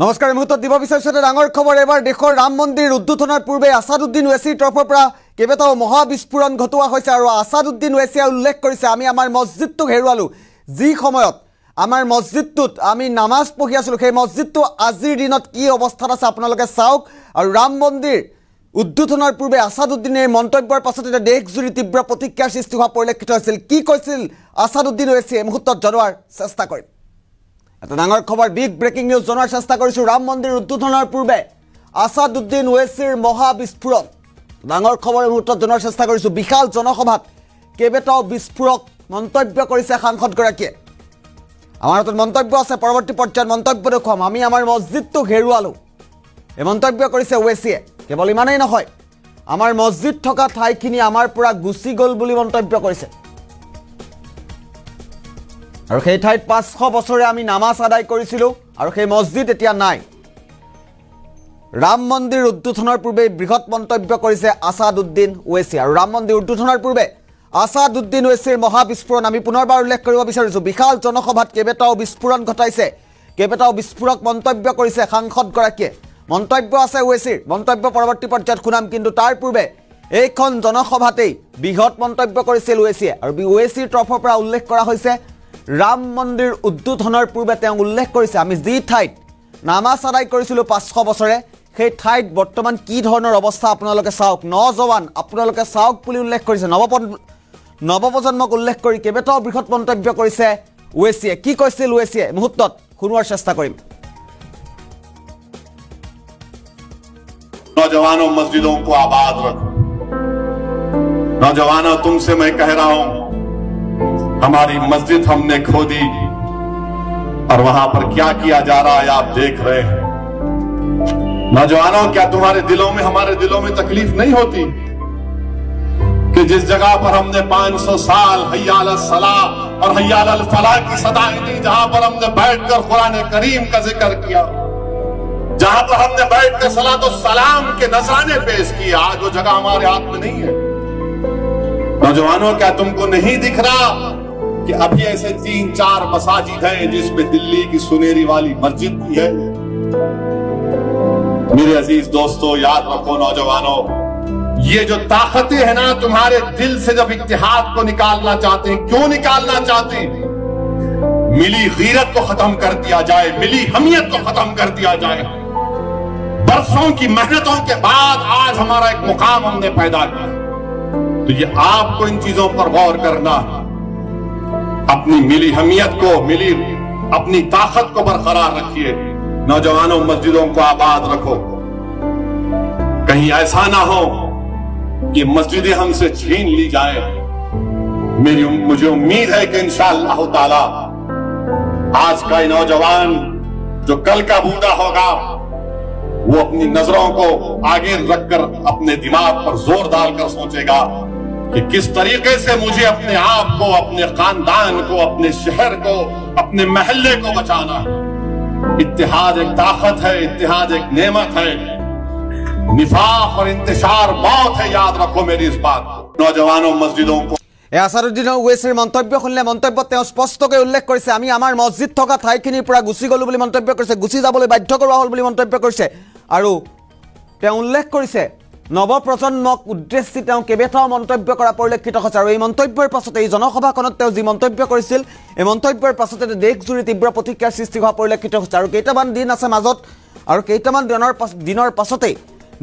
नमस्कार मुहूर्त দিব বিচাৰিছো ডাঙৰ খবৰ। এবাৰ দেশৰ ৰাম মন্দিৰ উদ্বোধনৰ পূৰ্বে আসাদুদ্দীন ওৱৈছিৰ তৰফৰ পৰা কেবেটাও মহাবিস্ফোৰণ ঘটোৱা হৈছে আৰু আসাদুদ্দীন ওৱৈছিয়ে উল্লেখ কৰিছে আমি আমাৰ মছজিদটো হেৰুৱালো। যি সময়ত আমাৰ মছজিদটোত আমি নামাজ পঢ়ি আছিলোঁ সেই মছজিদটো আজিৰ দিনত কি অৱস্থাত আছে আপোনালোকে চাওক। আৰু ৰাম মন্দিৰ উদ্বোধনৰ পূৰ্বে আসাদুদ্দিনৰ মন্তব্যৰ পাছত এটা দেশজুৰি তীব্ৰ প্ৰতিক্ৰিয়াৰ সৃষ্টি হোৱা পৰিলক্ষিত হৈছিল। কি কৈছিল আসাদুদ্দীন ওৱৈছিয়ে মুহূৰ্তত জনোৱাৰ চেষ্টা কৰিম। এটা ডাঙৰ খবৰ বিগ ব্রেকিং নিউজ জনাৰ চেষ্টা কৰিছো। ৰাম মন্দিৰ উদ্বোধনৰ পূৰ্বে আসাদুদ্দিন ওৱেছিৰ মহা বিস্ফোৰণ ডাঙৰ খবৰৰ মুহূৰ্তত জনাৰ চেষ্টা কৰিছো। বিশাল জনসভাত কেবেটাও বিস্ফোৰক মন্তব্য কৰিছে সাংসদগৰাকীয়ে। আমাৰ হাতত মন্তব্য আছে পৰৱৰ্তী পৰ্যায়ত মন্তব্য দেখুৱাম। আমি আমাৰ মছজিদটো হেৰুৱালো এই মন্তব্য কৰিছে ওৱেছিয়ে। কেৱল ইমানেই নহয় আমাৰ মছজিদ থকা ঠাইখিনি আমাৰ পৰা গুচি গ'ল বুলি মন্তব্য কৰিছে। और ठाई 500 बसरे नामाज आदाय कर मस्जिद एतिया नाई। राम मंदिर उद्बोधन पूर्वे बृहत् मंतव्य करिसे आसादुद्दीन ओवैसी। और राम मंदिर उद्बोधन पूर्वे आसादुद्दीन ओवैसीर महाविस्फोरण आमी पुनर्बार उल्लेख करिब बिचारिछु। विशाल जनसभात केबेटाओ विस्फोरण घटाइसे केबेटाओ विस्फोरक मंतव्य करिसे सांसदगराकीये। मंतव्य आछे ओवैसीर मंतव्य परवर्ती पर्यायत खुनाम किन्तु तार पूर्वे एइखोन जनसभातेई बृहत् मंतव्य करिसिल ओवैसीये। और ओवैसीर तरफर परा उल्लेख करा होइसे राम मंदिर उद्बोधनर पूर्वे तें उल्लेख करिसे आमी जी ठाईत नामाज आदाय करिसिलो 500 बसरे सेई ठाईत बर्तमान कि धৰণৰ अवस्था আপোনালোকে চাওক। নজৱান আপোনালোকে চাওক বুলি উল্লেখ কৰিছে নৱপ্ৰজন্মক উল্লেখ কৰি কেবেটাও বৃহৎ মন্তব্য কৰিছে ওৱেছিয়ে। কি কৈছিল ওৱেছিয়ে মুহূৰ্তত শুনোৱাৰ চেষ্টা কৰিম। नौजवानों मस्जिदों को आबाद रखो। नौजवानों तुमसे मैं कह रहा हूं हमारी मस्जिद हमने खो दी और वहां पर क्या किया जा रहा है आप देख रहे हैं। नौजवानों क्या तुम्हारे दिलों में हमारे दिलों में तकलीफ नहीं होती कि जिस जगह पर हमने 500 साल हय्या अल सलाह और हय्या अल फलाह की सदाएं दी, जहां पर हमने बैठकर कुरान करीम का जिक्र किया, जहां पर हमने बैठकर सलात और सलाम के नजराने पेश किए, आज वो जगह हमारे हाथ में नहीं है। नौजवानों क्या तुमको नहीं दिख रहा कि अभी ऐसे 3-4 मसाजिद हैं जिसमें दिल्ली की सुनेरी वाली मस्जिद भी है। मेरे अजीज दोस्तों याद रखो नौजवानों, ये जो ताकतें हैं ना तुम्हारे दिल से जब इत्तेहाद को निकालना चाहते हैं, क्यों निकालना चाहते हैं? मिली गीरत को खत्म कर दिया जाए, मिली हमियत को खत्म कर दिया जाए। बरसों की मेहनतों के बाद आज हमारा एक मुकाम हमने पैदा किया। तो ये आपको इन चीजों पर गौर करना, अपनी मिली हमियत को मिली अपनी ताकत को बरकरार रखिए। नौजवानों मस्जिदों को आबाद रखो, कहीं ऐसा ना हो कि मस्जिदें हमसे छीन ली जाए। मुझे उम्मीद है कि इंशाअल्लाह ताला आज का ये नौजवान जो कल का बूढ़ा होगा वो अपनी नजरों को आगे रखकर अपने दिमाग पर जोर डालकर सोचेगा कि किस तरीके से मुझे अपने आप को, अपने खानदान को, अपने शहर को, अपने महल्ले को बचाना है। इत्तेहाद एक ताकत है, इत्तेहाद एक नेमत है। निफाक और इंतशार मौत है, याद रखो मेरी इस बात को। नौजवानों मस्जिदों को आसादुद्दीन ओवैसीৰ মন্তব্য শুনলে মন্তব্যত তেওঁ স্পষ্টকৈ উল্লেখ কৰিছে আমি আমাৰ মছজিদ থকা ঠাইখিনিৰ পৰা গুচি গ'লো বুলি মন্তব্য কৰিছে, গুচি যাবলৈ বাধ্য কৰোৱা হ'ল বুলি মন্তব্য কৰিছে। আৰু তেওঁ উল্লেখ কৰিছে নৱপ্ৰজন্মক উদ্দেশ্যি তেওঁ কেবেটাও মন্তব্য কৰা পৰিলক্ষিত হৈছে। আৰু এই মন্তব্যৰ পাছতে এই জনসভাখনত তেওঁ যি মন্তব্য কৰিছিল এই মন্তব্যৰ পাছতে দেশজুৰি তীব্ৰ প্ৰতিক্ৰিয়াৰ সৃষ্টি হোৱা পৰিলক্ষিত হৈছে। আৰু কেইটামান দিন আছে মাজত আৰু কেইটামান দিনৰ পাছতে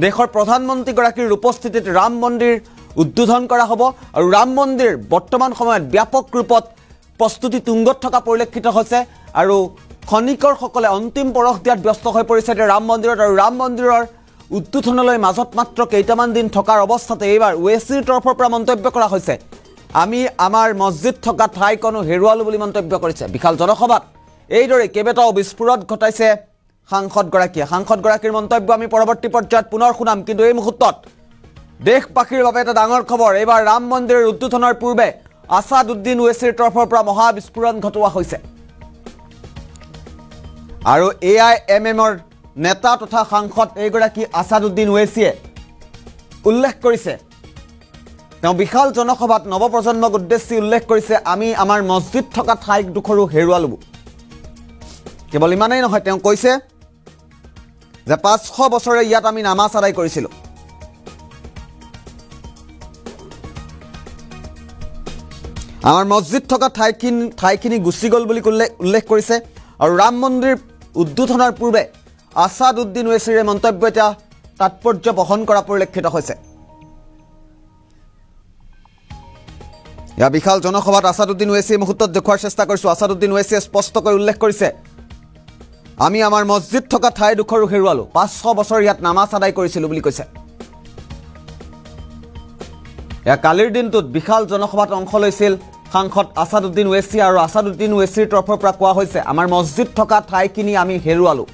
দেশৰ প্ৰধানমন্ত্ৰীগৰাকীৰ উপস্থিতিত ৰাম মন্দিৰ উদ্বোধন কৰা হ'ব। আৰু ৰাম মন্দিৰ বৰ্তমান সময়ত ব্যাপক ৰূপত প্ৰস্তুতি তুংগত থকা পৰিলক্ষিত হৈছে আৰু খনিকৰসকলে অন্তিম পৰখ দিয়াত ব্যস্ত হৈ পৰিছে ৰাম মন্দিৰত। আৰু ৰাম মন্দিৰৰ উদ্বোধনলৈ মাজত মাত্ৰ কেইটামান দিন থকাৰ অৱস্থাতে এইবাৰ ওৱেছিৰ তৰফৰ পৰা মন্তব্য কৰা হৈছে আমি আমাৰ মছজিদ থকা ঠাইকনো হেৰুৱালো বুলি মন্তব্য কৰিছে। বিশাল জনসভাত এইদৰে কেবেটাও বিস্ফোৰণ ঘটাইছে সাংসদগৰাকীয়ে। সাংসদগৰাকীৰ মন্তব্য আমি পৰৱৰ্তী পৰ্যায়ত পুনৰ শুনাম, কিন্তু এই মুহূৰ্তত देशवासीर বাবে এটা ডাঙৰ খবৰ। এবাৰ ৰাম মন্দিৰৰ উদ্বোধনৰ পূৰ্বে আসাদুদ্দিন ওৱেছিৰ তৰফৰ পৰা মহা বিস্ফোৰণ ঘটোৱা হৈছে। আৰু AIMMৰ নেতা তথা সাংসদ এইগৰাকী আসাদুদ্দিন ওৱেছিয়ে উল্লেখ কৰিছে তেওঁ বিশাল জনসভাত নৱপ্ৰজন্মক উদ্দেশ্যি উল্লেখ কৰিছে আমি আমাৰ মছজিদ থকা ঠাইক দুখৰো হেৰুৱালো। কেৱল ইমানেই নহয় তেওঁ কৈছে যে 500 বছরে ইয়াত আমি নামাজ আদায় কৰিছিলো। आमार मस्जिद थका ठाईखिनि गुसि गल बुलि उल्लेख करिसे और राम मंदिर उद्बोधनार पूर्वे आसादुद्दीन ओवैसीर मंतव्य एटा तात्पर्य बहन करा परिलक्षित होइसे। या विशाल जनसभात आसादुद्दीन ओवैसीर मुहूर्त देखुवार चेष्टा करिसु। आसादुद्दीन ओवैसीए स्पष्टक उल्लेख करिसे आमी आमार मस्जिद थका ठाई दुखरु हेरुवालो 500 बछर यात नामाज आदाय करिसिलु बुलि कइसे। या कालिर दिन विशाल जनसभात अंश लैसिल सांसद आसादुद्दीन ओवैसी और आसादुद्दीन ओवैसीर तरफर परा कोवा होइसे आमार मस्जिद थका ठाईखिनि आमी हेरुवालो।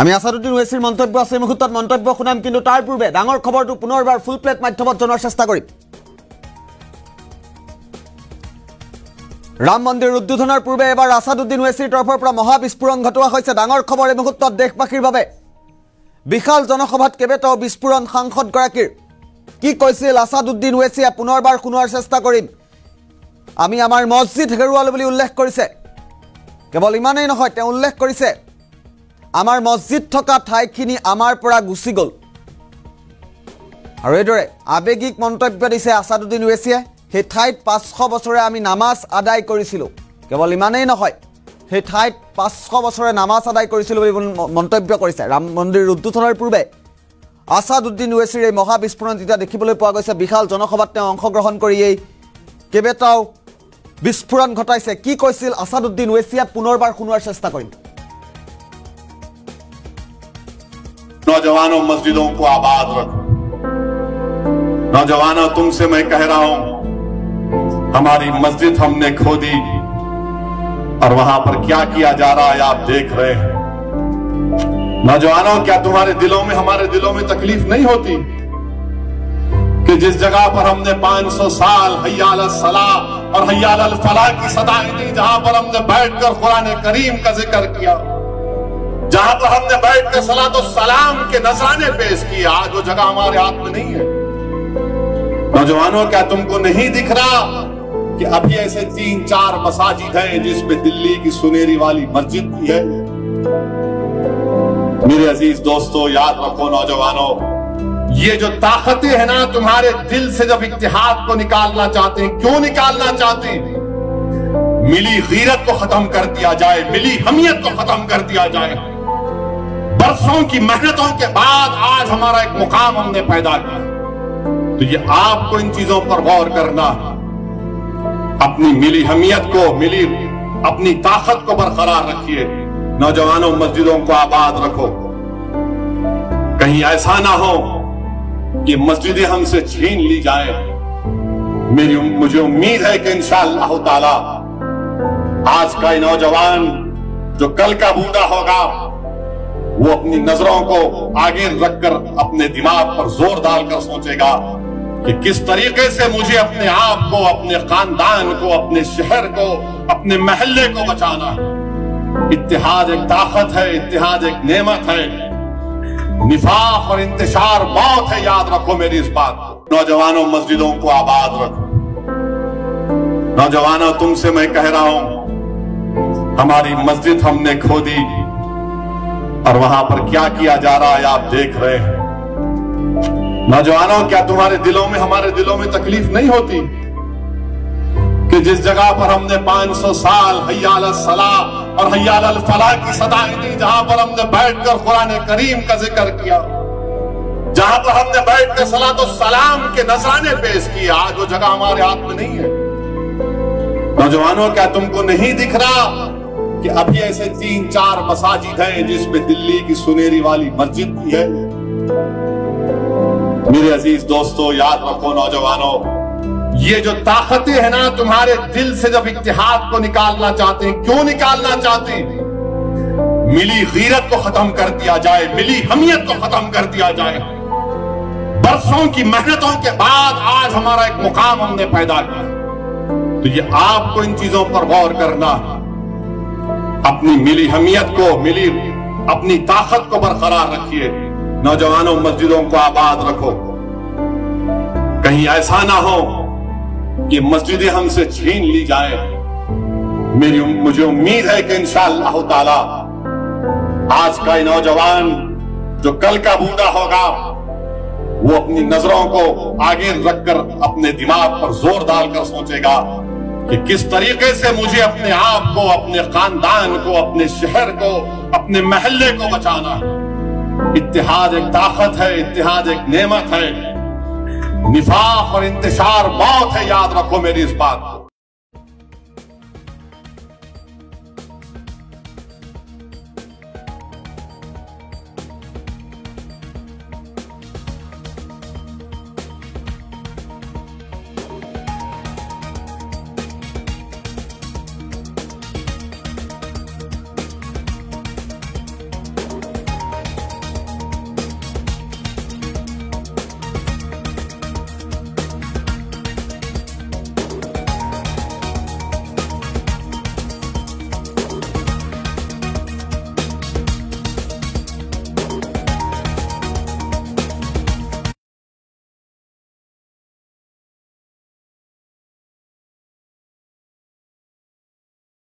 आमी आसादुद्दीन ओवैसीर मंतव्य आछे मुहूर्तत मंतव्य शुनाम, किन्तु तार पूर्वे डांगर खबरटो पुनर्बार फुल प्लेट माध्यमत जनार चेष्टा करिम। राम मंदिर उद्बोधनार पूर्वे एबार आसादुद्दीन ओवैसीर तरफर परा महा विस्फोरण घटोवा होइसे। डांगर खबर ए मुहूर्तत देशबासीर भावे विशाल जनसभात केबेटाओ विस्फोरण सांसद गराकीर कि कैसिल आसादुद्दीन ओवैसीए पुनर्बार शुनवार चेष्टा करिम। आमी आमार मस्जिद हेरुवालो बुलि उल्लेख करिसे, केवल इमानेई नहय ते उल्लेख करिसे आमार मस्जिद थका ठाईखिनि आमार परा गुसि गल। आरो एदरे आवेगिक मंतव्य दिसे आसादुद्दीन ओवैसीए हे ठाईत 500 बछरे आमी नामाज आदाय करिसिलो। केवल इमानेई नहय हे ठाईत 500 बछरे नामाज आदाय करिसिलो बुलि मंतव्य करिसे। राम मंदिर उद्बोधनार पूर्वे आसादुद्दीन ओवैसीर महा विस्फोरण जिता देखिबोले पोৱা গৈছে। विशाल जनसभात তেওঁ অংশগ্ৰহণ কৰি এই কেবেটাও বিস্ফোৰণ ঘটাইছে। কি কৈছিল আসাদুদ্দিন ওৱেছিয়ে পুনৰবাৰ শুনোৱাৰ চেষ্টা কৰিম। नौजवानों मस्जिदों को आबाद रखो। नौजवानों तुमसे मैं कह रहा हूं, हमारी मस्जिद हमने खो दी और वहां पर क्या किया जा रहा है आप देख रहे हैं। नौजवानों, क्या तुम्हारे दिलों में हमारे दिलों में तकलीफ नहीं होती कि जिस जगह पर हमने 500 साल हय्या अल सलाह और हय्या अल फलाह की सदाएं दी, जहां पर हमने बैठकर कुरान करीम का जिक्र किया, जहां पर हमने बैठकर सलात और सलाम के नजराने पेश किए, आज वो जगह हमारे हाथ में नहीं है। नौजवानों, क्या तुमको नहीं दिख रहा कि अभी ऐसे 3-4 मसाजिद हैं जिसमें दिल्ली की सुनेरी वाली मस्जिद भी है। मेरे अजीज दोस्तों, याद रखो नौजवानों, ये जो ताकतें हैं ना तुम्हारे दिल से, जब इत्तेहाद को निकालना चाहते हैं, क्यों निकालना चाहते हैं? मिली गीरत को खत्म कर दिया जाए, मिली हमियत को खत्म कर दिया जाए। बरसों की मेहनतों के बाद आज हमारा एक मुकाम हमने पैदा किया, तो ये आपको इन चीजों पर गौर करना, अपनी मिली हमियत को, मिली अपनी ताकत को बरकरार रखिए। नौजवानों, मस्जिदों को आबाद रखो। कहीं ऐसा ना हो कि मस्जिदें हमसे छीन ली जाए। मुझे उम्मीद है कि इंशाअल्लाह ताला आज का नौजवान जो कल का बूढ़ा होगा, वो अपनी नजरों को आगे रखकर अपने दिमाग पर जोर डालकर सोचेगा कि किस तरीके से मुझे अपने आप को, अपने खानदान को, अपने शहर को, अपने महल्ले को बचाना है। इत्तेहाद एक ताकत है, इत्तेहाद एक नेमत है। निफाक और इंतशार मौत है, याद रखो मेरी इस बात को। नौजवानों, मस्जिदों को आबाद रखो। नौजवानों, तुमसे मैं कह रहा हूं, हमारी मस्जिद हमने खो दी और वहां पर क्या किया जा रहा है आप देख रहे हैं। नौजवानों, क्या तुम्हारे दिलों में हमारे दिलों में तकलीफ नहीं होती कि जिस जगह पर हमने 500 साल हय्या अल सलाह और हय्या अल फलाह की सदाएं दी, जहां पर हमने बैठकर कुरान करीम का जिक्र किया, जहां पर हमने बैठकर सलात और सलाम के नजराने पेश किए, आज वो जगह हमारे हाथ में नहीं है। नौजवानों, क्या तुमको नहीं दिख रहा कि अभी ऐसे 3-4 मसाजिद हैं जिसमें दिल्ली की सुनेरी वाली मस्जिद भी है। मेरे अजीज दोस्तों, याद रखो नौजवानों, ये जो ताकतें हैं ना तुम्हारे दिल से, जब इत्तेहाद को निकालना चाहते हैं, क्यों निकालना चाहते हैं? मिली गीरत को खत्म कर दिया जाए, मिली हमियत को खत्म कर दिया जाए। बरसों की मेहनतों के बाद आज हमारा एक मुकाम हमने पैदा किया, तो ये आपको इन चीजों पर गौर करना, अपनी मिली हमियत को, मिली अपनी ताकत को बरकरार रखिए। नौजवानों, मस्जिदों को आबाद रखो। कहीं ऐसा ना हो कि मस्जिदें हमसे छीन ली जाए। मुझे उम्मीद है कि इंशाअल्लाह ताला आज का नौजवान जो कल का बूढ़ा होगा वो अपनी नजरों को आगे रखकर अपने दिमाग पर जोर डालकर सोचेगा कि किस तरीके से मुझे अपने आप को, अपने खानदान को, अपने शहर को, अपने महल्ले को बचाना है। इत्तिहाद एक ताकत है, इत्तिहाद एक नेमत है, निफाक और इंतशार मौत है। याद रखो मेरी इस बात।